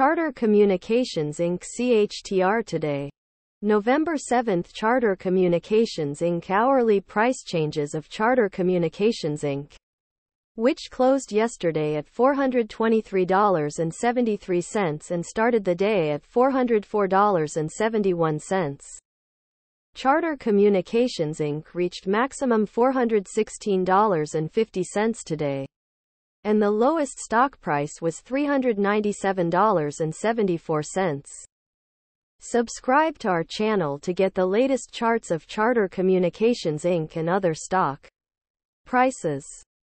Charter Communications Inc. CHTR today. November 7. Charter Communications Inc. Hourly price changes of Charter Communications Inc., which closed yesterday at $423.73 and started the day at $404.71. Charter Communications Inc. reached maximum $416.50 today, and the lowest stock price was $397.74. Subscribe to our channel to get the latest charts of Charter Communications Inc. and other stock prices.